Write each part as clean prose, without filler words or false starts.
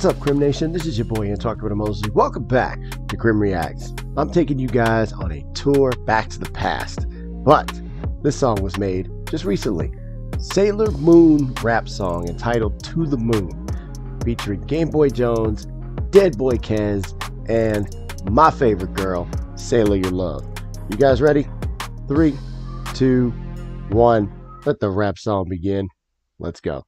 What's up, Krim Nation? This is your boy Antoine Kriminal Mosley. Welcome back to Krim Reacts. I'm taking you guys on a tour back to the past, but this song was made just recently. Sailor Moon rap song entitled To The Moon, featuring GameboyJones, Dedboii Kez, and my favorite girl, SailorUrLove. You guys ready? 3, 2, 1, let the rap song begin. Let's go.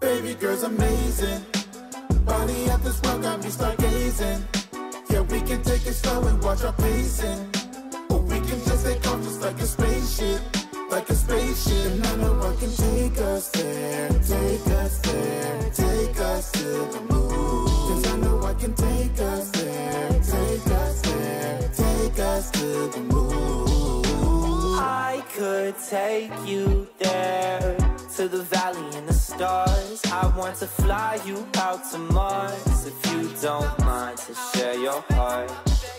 Baby girl's amazing. The body of this world got me stargazing. Yeah, we can take it slow and watch our pacing. Or we can just take off just like a spaceship. Like a spaceship. And I know I can take us there. Take us there. Take us to the moon. Cause I know I can take us there. Take us there. Take us to the moon. I could take you there. To the valley and the stars. I want to fly you out to Mars. If you don't mind to share your heart.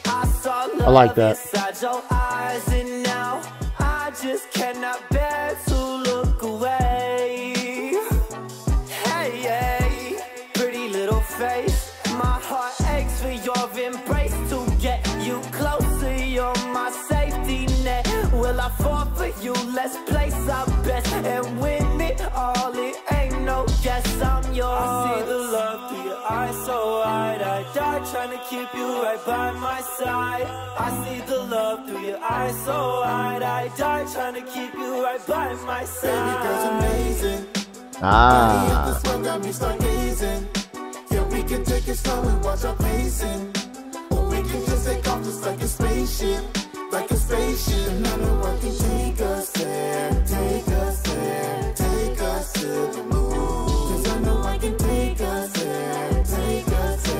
I saw love, I like that. Inside your eyes, and now I just cannot bear to look away. Hey, hey, pretty little face. My heart aches for your embrace. To get you closer, you're my safety net. Will I fall for you? Let's place our bets and win. All it ain't no guess, I'm yours. I see the love through your eyes, so wide I die trying to keep you right by my side. I see the love through your eyes, so wide I die trying to keep you right by my side. Baby girl's amazing. Ah, this one got me stargazing. Yeah, we can take it slow and watch our pacing. Or we can just take off just like a spaceship. Like a spaceship. And I know I can take us there. Take us there.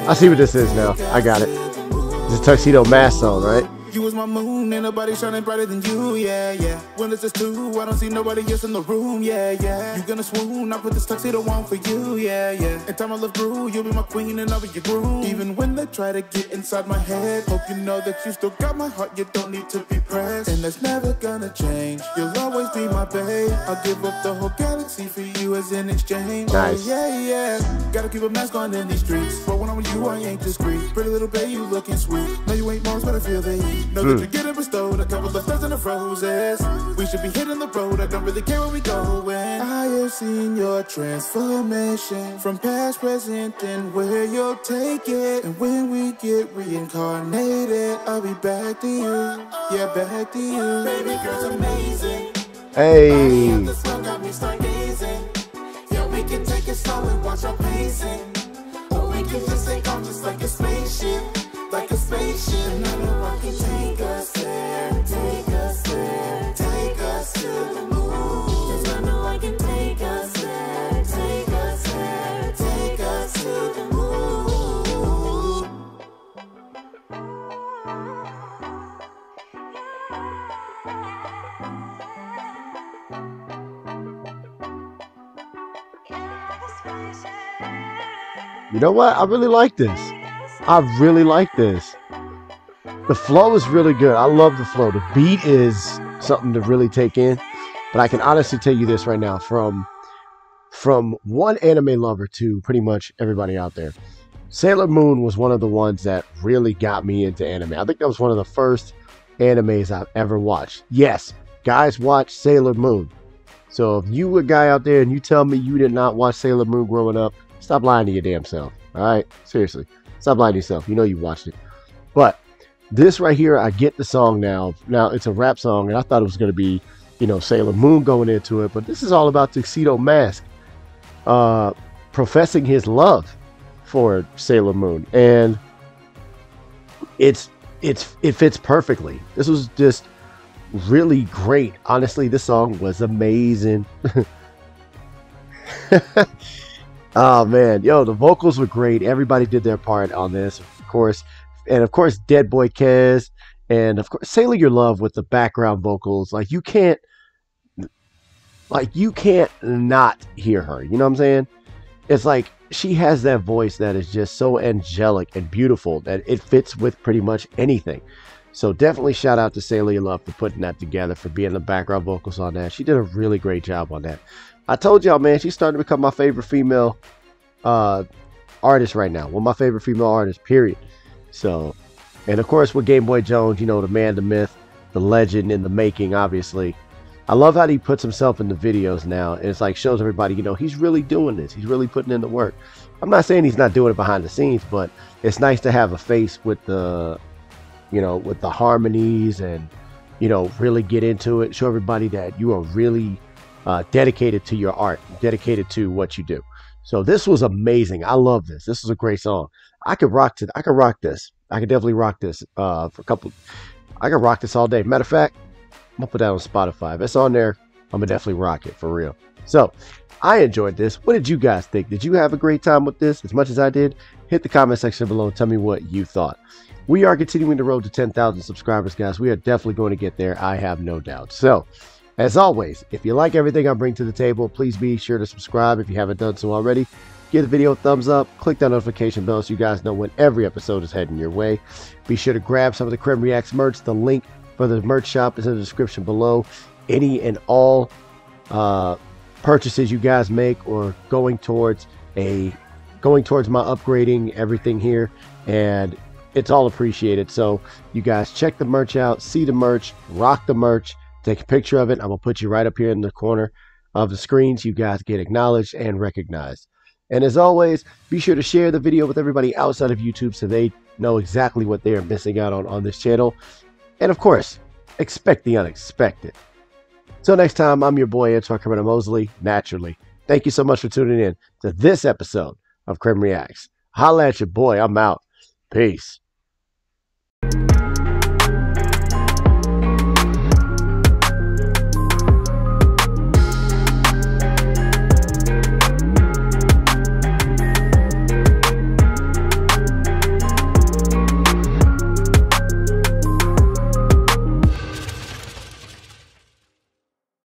I see what this is now. I got it. It's a Tuxedo Mask song, right? You was my moon, and nobody shining brighter than you, yeah, yeah. When it's just two, I don't see nobody else in the room, yeah, yeah. You're gonna swoon, I put this tuxedo on for you, yeah, yeah. And time I look through, you'll be my queen and I'll be your groom. Even when they try to get inside my head, hope you know that you still got my heart, you don't need to be pressed. And that's never gonna change, you'll always be my babe. I'll give up the whole galaxy for you as an exchange. Nice. Oh, yeah, yeah, gotta keep a mask on in these streets. But when I'm with you, I ain't discreet. Pretty little babe, you looking sweet. No, you ain't Mars, but I feel the heat. Know that you're getting bestowed, a couple of thousand of roses. We should be hitting the road, I don't really care where we going. I have seen your transformation, from past, present, and where you'll take it. And when we get reincarnated, I'll be back to you. Yeah, back to you. Baby girl's amazing. Hey, the sun got me stargazing. Yeah, we can take it slow and watch our pacing. Or we can just take off just like a spaceship. Like a spaceship, and I know I can take us there, take us there, take us to the moon. Cause I know I can take us there, take us there, take us to the moon. You know what? I really like this. I really like this. The flow is really good. I love the flow. The beat is something to really take in. But I can honestly tell you this right now, from one anime lover to pretty much everybody out there, Sailor Moon was one of the ones that really got me into anime. I think that was one of the first animes I've ever watched. Yes, guys, watch Sailor Moon. So if you a guy out there and you tell me you did not watch Sailor Moon growing up, stop lying to your damn self. All right? Seriously. Stop lying to yourself. You know you watched it. But this right here, I get the song now. Now, it's a rap song, and I thought it was going to be, you know, Sailor Moon going into it. But this is all about Tuxedo Mask professing his love for Sailor Moon. And it fits perfectly. This was just really great. Honestly, this song was amazing. Oh man, yo, the vocals were great. Everybody did their part on this, of course. And of course, Dedboii Kez, and of course, SailorUrLove with the background vocals. Like, you can't not hear her. You know what I'm saying? it's like she has that voice that is just so angelic and beautiful that it fits with pretty much anything. So definitely shout out to SailorUrLove for putting that together, for being the background vocals on that. She did a really great job on that. I told y'all, man, she's starting to become my favorite female artist right now. Well, my favorite female artist, period. So, and of course with GameboyJones, you know, the man, the myth, the legend in the making, obviously. I love how he puts himself in the videos now. And it's like shows everybody, you know, he's really doing this. He's really putting in the work. I'm not saying he's not doing it behind the scenes, but it's nice to have a face with the, you know, with the harmonies and, you know, really get into it. Show everybody that you are really dedicated to your art, dedicated to what you do. So this was amazing. I love this. This is a great song. I could rock to. I could rock this. I could definitely rock this for a couple. I could rock this all day. Matter of fact, I'm gonna put that on Spotify. If it's on there, I'm gonna definitely rock it for real. So I enjoyed this. What did you guys think? Did you have a great time with this as much as I did? Hit the comment section below and tell me what you thought. We are continuing the road to 10,000 subscribers, guys. We are definitely going to get there. I have no doubt. So, as always, if you like everything I bring to the table, please be sure to subscribe if you haven't done so already. Give the video a thumbs up. Click that notification bell so you guys know when every episode is heading your way. Be sure to grab some of the Krim Reacts merch. The link for the merch shop is in the description below. Any and all purchases you guys make or going towards my upgrading everything here, and it's all appreciated. So you guys check the merch out, see the merch, rock the merch. Take a picture of it. I'm going to put you right up here in the corner of the screen so you guys get acknowledged and recognized. And as always, be sure to share the video with everybody outside of YouTube so they know exactly what they are missing out on this channel. And of course, expect the unexpected. Till next time, I'm your boy, Antoine Kriminal Mosley, naturally. Thank you so much for tuning in to this episode of Krim Reacts. Holla at your boy. I'm out. Peace.